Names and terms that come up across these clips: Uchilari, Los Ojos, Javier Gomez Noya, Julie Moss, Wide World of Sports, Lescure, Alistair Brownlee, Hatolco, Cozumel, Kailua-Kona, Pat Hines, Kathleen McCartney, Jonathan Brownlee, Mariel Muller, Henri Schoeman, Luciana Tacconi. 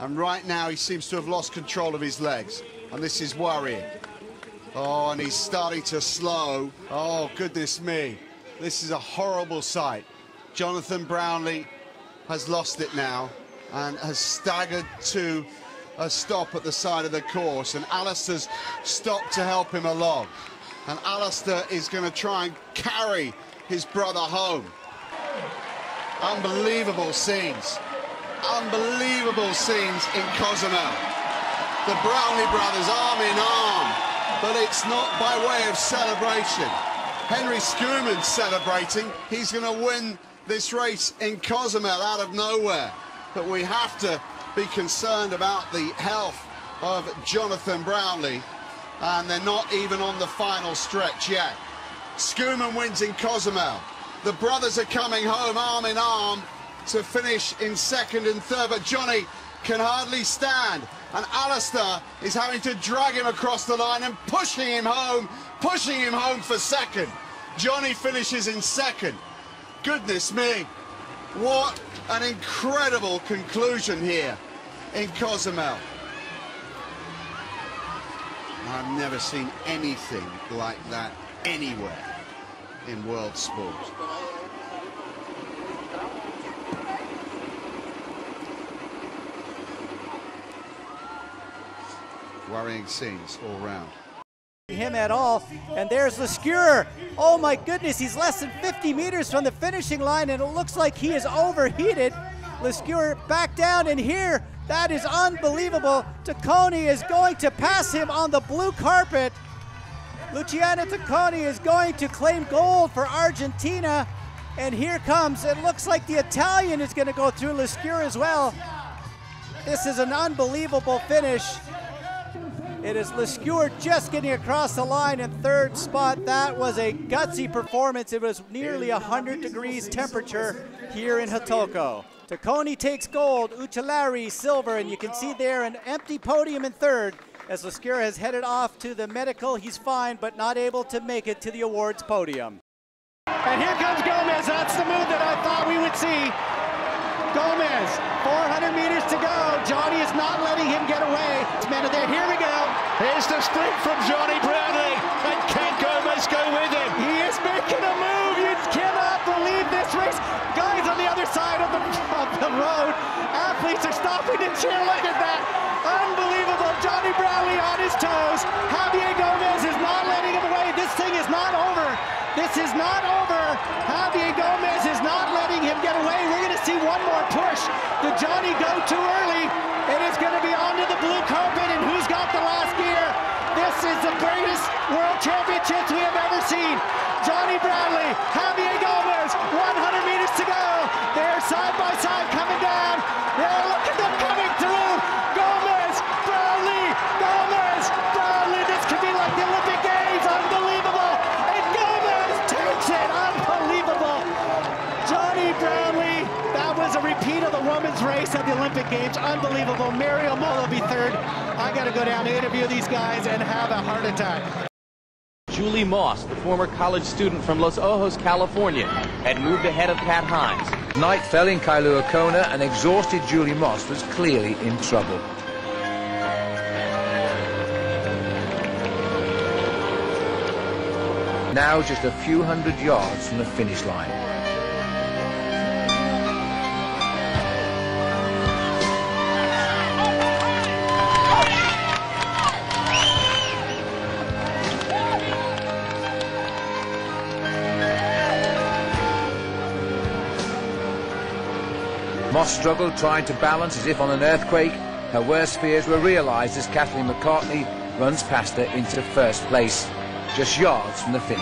And right now he seems to have lost control of his legs, and this is worrying. Oh, and he's starting to slow. Oh, goodness me. This is a horrible sight. Jonathan Brownlee has lost it now and has staggered to a stop at the side of the course, and Alistair's stopped to help him along. And Alistair is going to try and carry his brother home. Unbelievable scenes. Unbelievable scenes in Cozumel. The Brownlee brothers arm in arm, but it's not by way of celebration. Henri Schoeman celebrating. He's going to win this race in Cozumel out of nowhere. But we have to be concerned about the health of Jonathan Brownlee, and they're not even on the final stretch yet. Schoeman wins in Cozumel. The brothers are coming home arm in arm to finish in second and third, but Johnny can hardly stand, and Alistair is having to drag him across the line and pushing him home for second. Johnny finishes in second. Goodness me, what an incredible conclusion here in Cozumel. I've never seen anything like that anywhere in world sport. Worrying scenes all round. Him at all, and there's Lescure. Oh my goodness, he's less than 50 meters from the finishing line, and it looks like he is overheated. Lescure back down in here. That is unbelievable. Tacconi is going to pass him on the blue carpet. Luciana Tacconi is going to claim gold for Argentina. And here comes, it looks like the Italian is going to go through Lescure as well. This is an unbelievable finish. It is Lescure just getting across the line in third spot. That was a gutsy performance. It was nearly 100 degrees temperature here in Hatolco. Tacconi takes gold, Uchilari silver, and you can see there an empty podium in third as Lescure has headed off to the medical. He's fine, but not able to make it to the awards podium. And here comes Gomez. That's the move that I thought we would see. Gomez, 400 meters to go. Johnny is not letting him get away. It's men are there. Here we go. Here's the sprint from Johnny Brownlee, and can Gomez go with him? He is making a move. You cannot believe this race. Guys on the other side of the road, athletes are stopping to cheer. Look at that. Unbelievable. Johnny Brownlee on his toes. Javier Gomez is not letting him away. This thing is not over. This is not over. Javier Gomez is not letting him get away. We're going to see one more push. Did Johnny go too early? It is going to be onto the blue carpet, and who's got the last gear? This is the greatest world championships we have ever seen. Johnny Brownlee, Javier Gomez, 100 meters to go. They're side by side coming down. They're looking at them coming through. Gomez, Brownlee, Gomez, Brownlee. This could be like the Olympic Games. Unbelievable. And Gomez takes it. Unbelievable. Johnny Brownlee. That was a repeat of the women's race at the Olympic Games. Unbelievable. Mariel Muller will be third. I got to go down and interview these guys and have a heart attack. Julie Moss, the former college student from Los Ojos, California, had moved ahead of Pat Hines. Night fell in Kailua-Kona, and exhausted Julie Moss was clearly in trouble. Now just a few hundred yards from the finish line. Moss struggled, trying to balance as if on an earthquake. Her worst fears were realised as Kathleen McCartney runs past her into first place, just yards from the finish.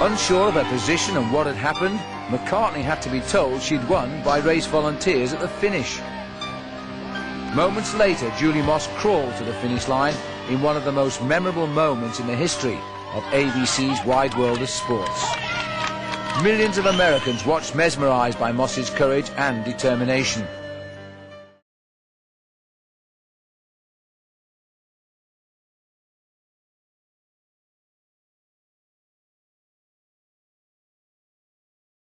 Unsure of her position and what had happened, McCartney had to be told she'd won by race volunteers at the finish. Moments later, Julie Moss crawled to the finish line in one of the most memorable moments in the history of ABC's Wide World of Sports. Millions of Americans watched, mesmerised by Moss's courage and determination.